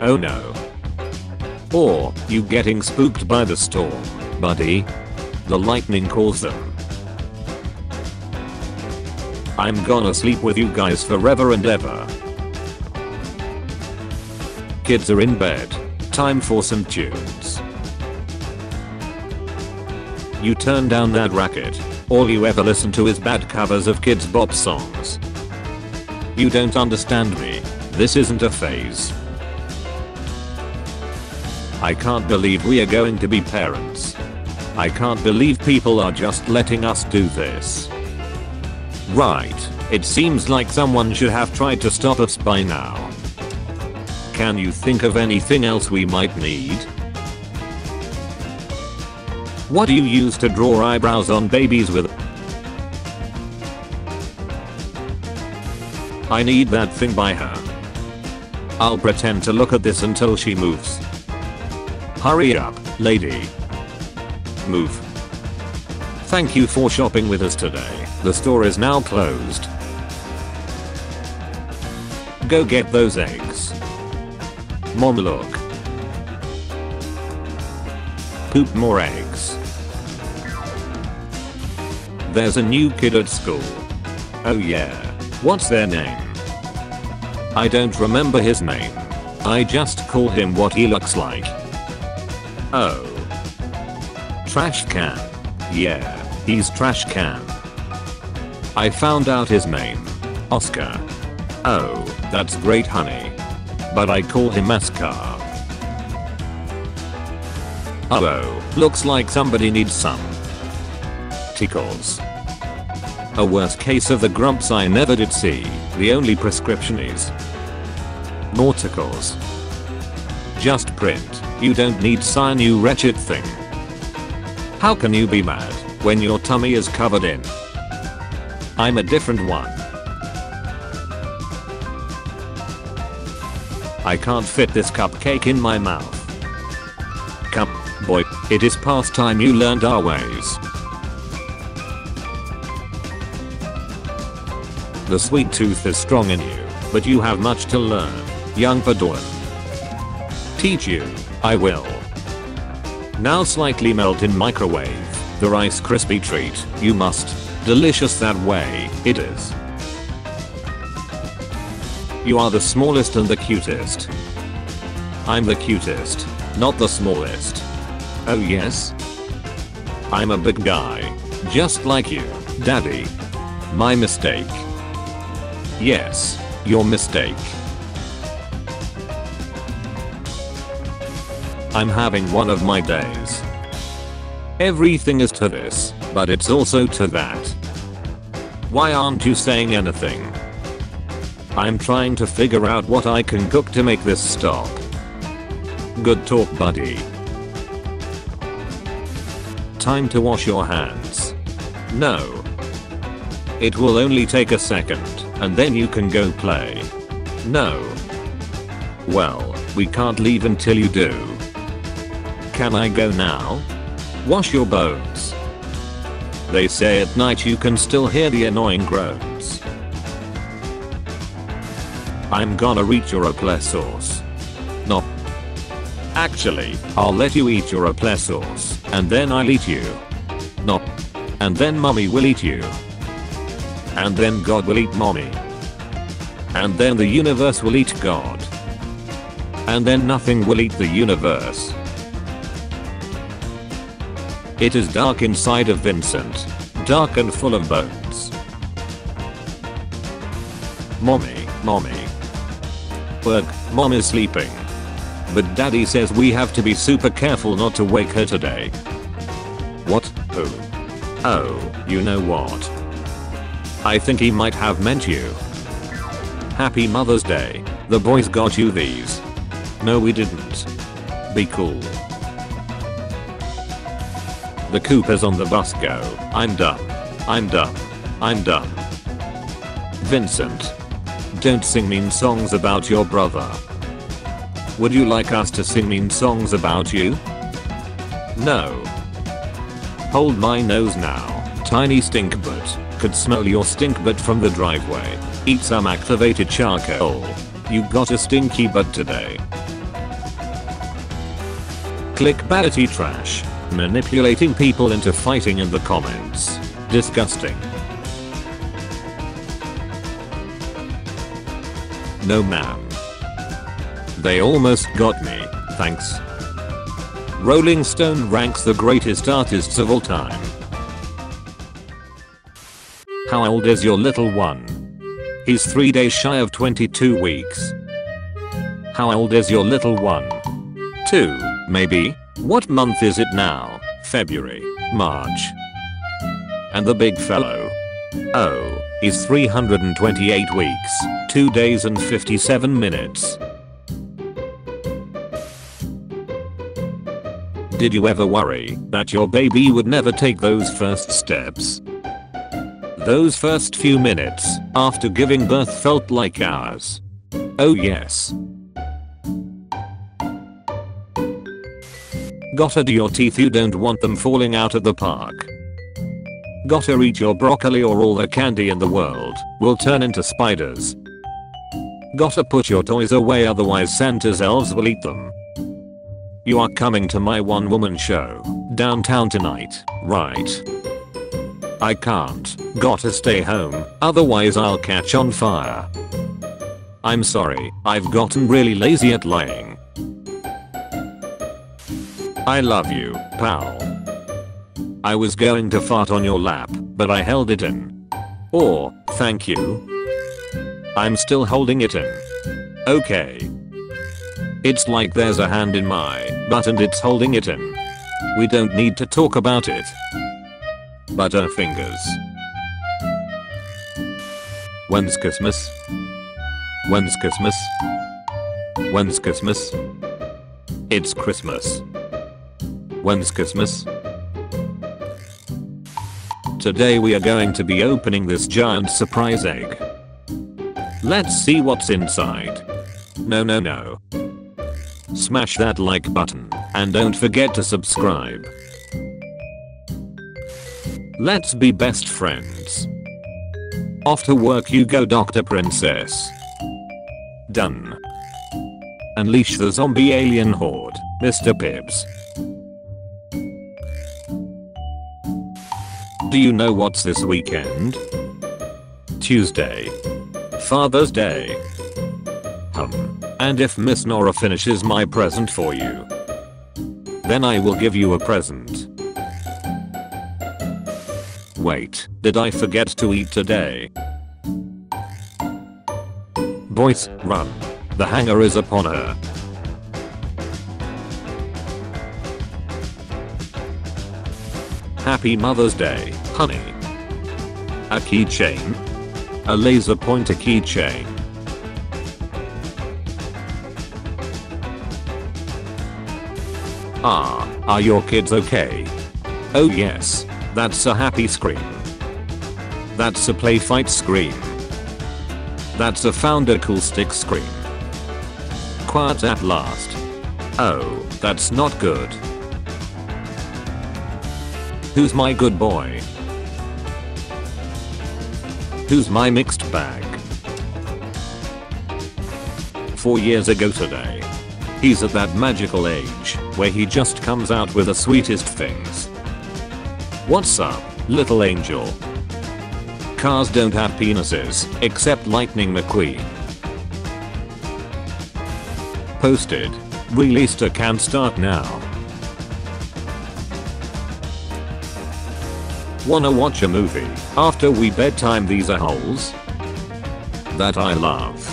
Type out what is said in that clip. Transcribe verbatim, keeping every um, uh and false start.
Oh no. Or, you getting spooked by the storm, buddy. The lightning calls them. I'm gonna sleep with you guys forever and ever. Kids are in bed. Time for some tunes. You turn down that racket. All you ever listen to is bad covers of kids' bop songs. You don't understand me. This isn't a phase. I can't believe we are going to be parents. I can't believe people are just letting us do this. Right, it seems like someone should have tried to stop us by now. Can you think of anything else we might need? What do you use to draw eyebrows on babies with? I need that thing by her. I'll pretend to look at this until she moves. Hurry up, lady. Move. Thank you for shopping with us today. The store is now closed. Go get those eggs. Mom, look. Poop more eggs. There's a new kid at school. Oh yeah. What's their name? I don't remember his name. I just call him what he looks like. Oh. Trash can. Yeah, he's trash can. I found out his name. Oscar. Oh, that's great, honey. But I call him Oscar. Uh-oh, looks like somebody needs some tickles. A worse case of the grumps I never did see. The only prescription is more tickles. Just print. You don't need sign, you wretched thing. How can you be mad when your tummy is covered in? I'm a different one. I can't fit this cupcake in my mouth. Cup. Boy, it is past time you learned our ways. The sweet tooth is strong in you, but you have much to learn, young Paduan. Teach you, I will. Now slightly melt in microwave, the Rice Krispie treat, you must, delicious that way, it is. You are the smallest and the cutest. I'm the cutest, not the smallest. Oh yes? I'm a big guy. Just like you, Daddy. My mistake. Yes, your mistake. I'm having one of my days. Everything is to this, but it's also to that. Why aren't you saying anything? I'm trying to figure out what I can cook to make this stop. Good talk, buddy. Time to wash your hands. No. It will only take a second, and then you can go play. No. Well, we can't leave until you do. Can I go now? Wash your bones. They say at night you can still hear the annoying groans. I'm gonna reach your au plat sauce. No. Actually, I'll let you eat your au plat sauce, and then I'll eat you. No. And then mommy will eat you. And then God will eat mommy. And then the universe will eat God. And then nothing will eat the universe. It is dark inside of Vincent. Dark and full of bones. Mommy, mommy. Work, mom is sleeping. But daddy says we have to be super careful not to wake her today. What? Oh. Oh, you know what? I think he might have meant you. Happy Mother's Day. The boys got you these. No, we didn't. Be cool. The Coopers on the bus go. I'm done. I'm done. I'm done. Vincent. Don't sing mean songs about your brother. Would you like us to sing mean songs about you? No. Hold my nose now, tiny stink butt. Could smell your stink butt from the driveway. Eat some activated charcoal. You got a stinky butt today. Clickbaity trash. Manipulating people into fighting in the comments. Disgusting. No ma'am. They almost got me, thanks. Rolling Stone ranks the greatest artists of all time. How old is your little one? He's three days shy of twenty-two weeks. How old is your little one? Two, maybe? What month is it now? February, March. And the big fellow? Oh, he's three hundred twenty-eight weeks, two days and fifty-seven minutes. Did you ever worry that your baby would never take those first steps? Those first few minutes after giving birth felt like hours. Oh yes. Gotta do your teeth, you don't want them falling out at the park. Gotta eat your broccoli or all the candy in the world will turn into spiders. Gotta put your toys away, otherwise Santa's elves will eat them. You are coming to my one-woman show downtown tonight, right? I can't. Gotta stay home, otherwise I'll catch on fire. I'm sorry, I've gotten really lazy at lying. I love you, pal. I was going to fart on your lap, but I held it in. Or, thank you. I'm still holding it in. Okay. It's like there's a hand in my butt and it's holding it in. We don't need to talk about it. Butter fingers. When's Christmas? When's Christmas? When's Christmas? It's Christmas. When's Christmas? Today we are going to be opening this giant surprise egg. Let's see what's inside. No, no, no. Smash that like button and don't forget to subscribe. Let's be best friends. Off to work you go, Doctor Princess. Done. Unleash the zombie alien horde, Mister Pibbs. Do you know what's this weekend? Tuesday. Father's Day. Hum. And if Miss Nora finishes my present for you, then I will give you a present. Wait, did I forget to eat today? Boys, run. The hanger is upon her. Happy Mother's Day, honey. A keychain? A laser pointer keychain. Ah, are your kids okay? Oh yes. That's a happy scream. That's a play fight scream. That's a found a cool stick scream. Quiet at last. Oh, that's not good. Who's my good boy? Who's my mixed bag? Four years ago today. He's at that magical age where he just comes out with the sweetest things. What's up, little angel? Cars don't have penises, except Lightning McQueen. Posted. Released a can start now. Wanna watch a movie after we bedtime? These are holes that I love.